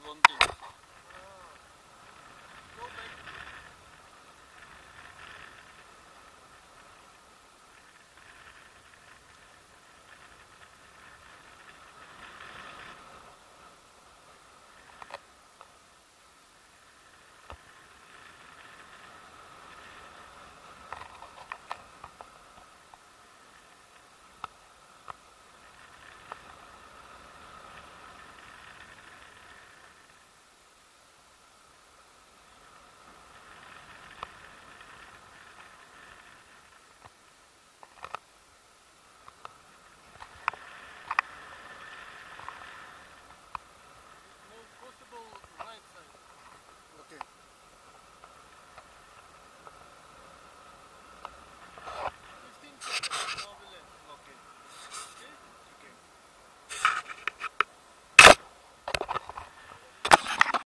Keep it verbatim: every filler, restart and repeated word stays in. contigo.